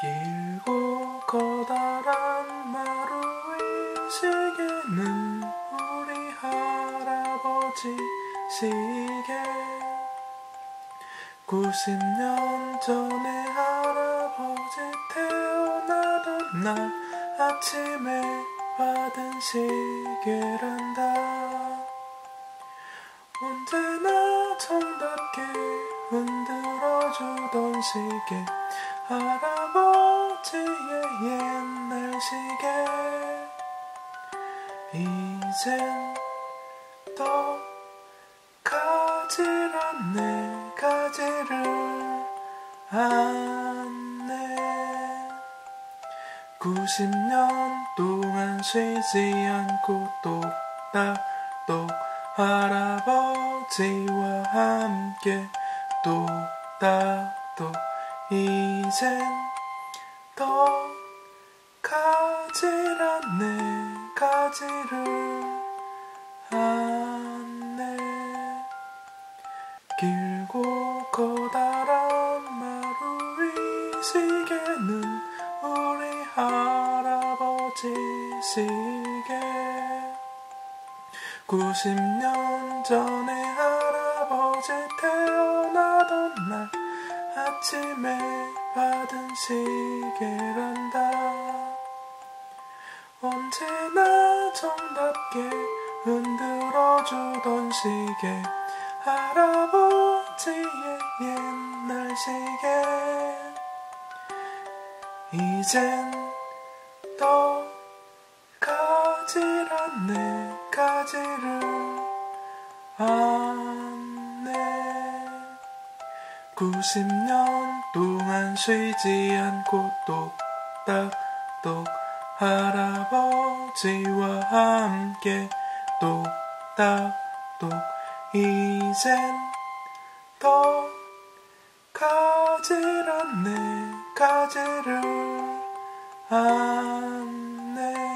길고 커다란 마루 위시계는 우리 할아버지 시계. 90년 전에 할아버지 태어나던 날 아침에 받은 시계란다. 언제나 정답게 흔들어주던 시계, 할아버지의 옛날 시계. 이젠 더 가지를 안 내, 가지를 안 내. 90년 동안 쉬지 않고 똑딱똑 할아버지와 함께 똑딱똑. 이젠 더 가지를 안 내, 가지를 안 내. 길고 커다란 마루 위 시계는 우리 할아버지 시계. 90년 전에 할아버지 태어나던 날 아침에 받은 시계란다. 언제나 정답게 흔들어주던 시계, 할아버지의 옛날 시계. 이젠 더 가지를 안 내, 가지를 안 내. 90년 동안 쉬지 않고 똑딱똑 할아버지와 함께 똑딱똑. 이젠 더 가지를 안 내, 가지를 안 내.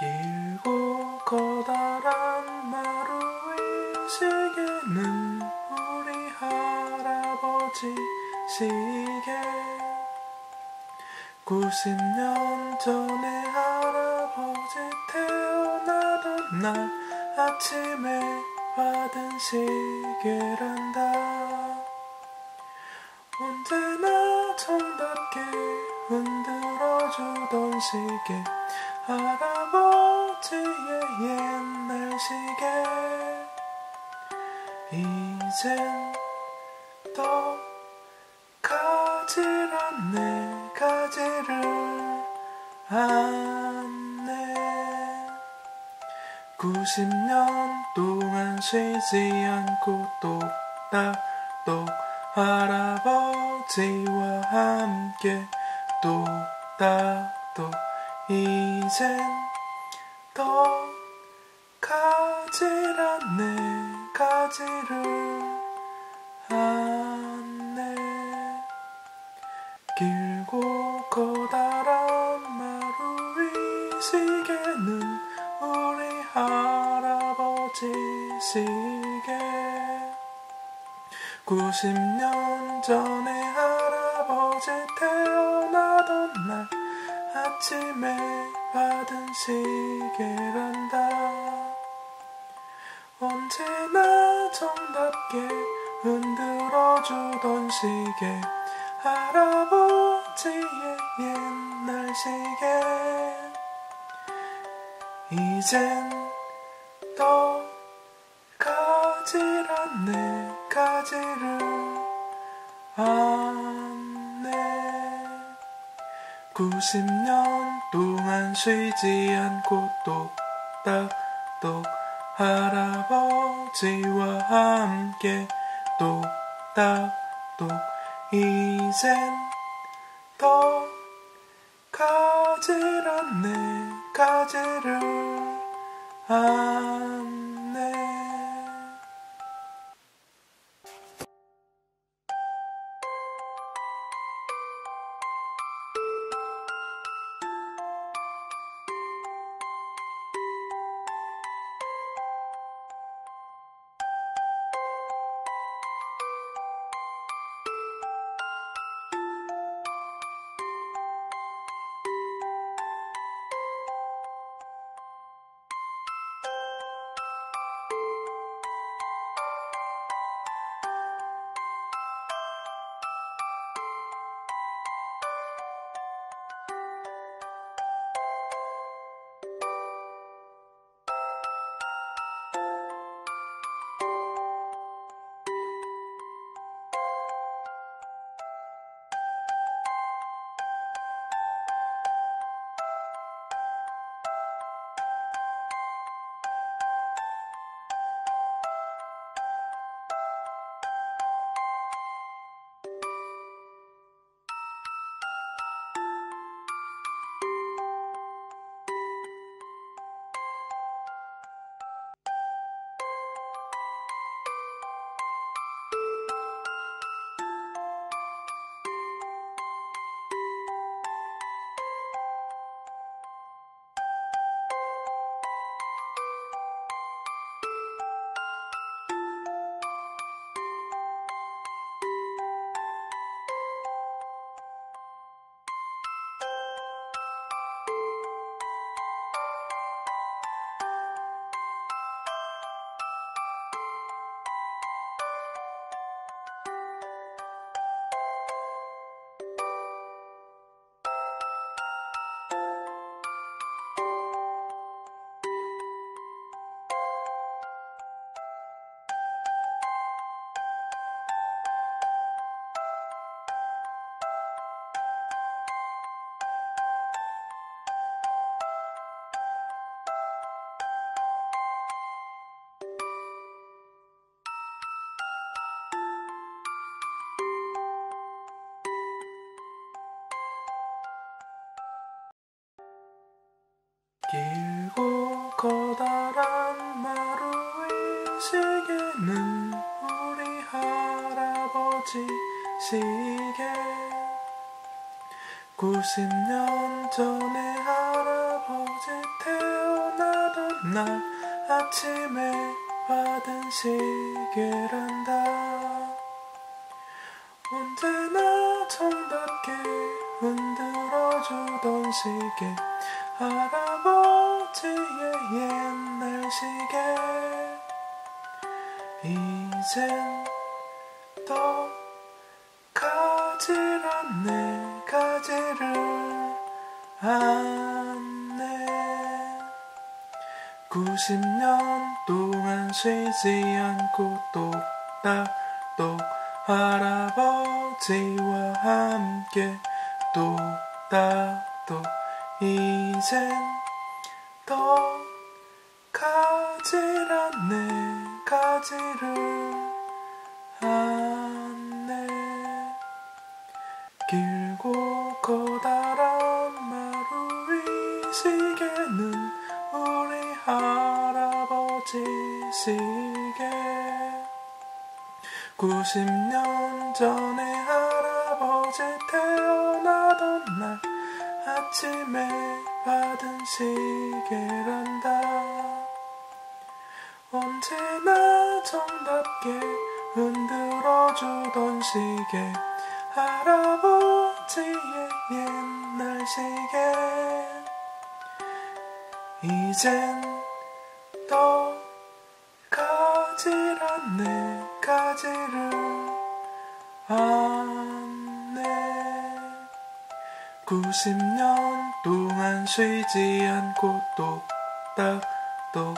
길고 커다란 마루 위 시계는 우리 할아버지 시계. 90년 전에 할아버지 태어났던 날 아침에 받은 시계란다. 언제나 정답게 흔들어주던 시계, 할아버지의 옛날 시계. 이젠 더 가지를 안 내, 가지를 안 내. 90년 동안 쉬지 않고 똑딱똑 할아버지와 함께 똑딱똑. 이젠 더 가지를 안 내, 가지를 안 내. 길고 커다란 마루 위 시계는 우리 할아버지 시계. 90년 전에 할아버지 태어나던 날 아침에 받은 시계란다. 언제나 정답게 흔들어주던 시계, 할아버지의 옛날 시계. 이젠 더 가지를 안 내, 가지를 안 내. 90년 동안 쉬지 않고 똑딱똑 할아버지와 함께 똑딱똑. 이젠 더 가지를 안 내, 가지를 안 내. 길고 커다란 마루 위 시계는 우리 할아버지 시계. 90년 전에 할아버지 태어나던 날 아침에 받은 시계란다. 언제나 정답게 흔들어주던 시계, 할아버지 카트의 옛날 시계 이젠 더 가지를 안 내 가지를 안 내 90년 동안 쉬지 않고 똑딱똑 할아버지와 함께 똑딱똑 이젠 더 가지를 안 내 가지를 안 내 길고 커다란 마루 위 시계는 우리 할아버지 시계 90년 전에 할아버지 태어나던 날 아침에 받은 시계란다 언제나 정답게 흔들어주던 시계 할아버지의 옛날 시계 이젠 더 가지를 안 내 가지를 안 내 90년 동안 쉬지 않고 똑딱똑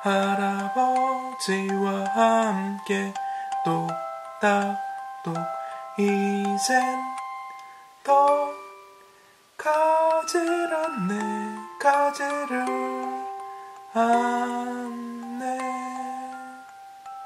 할아버지와 함께 똑딱똑 이젠 더 가지를 안 내 가지를 안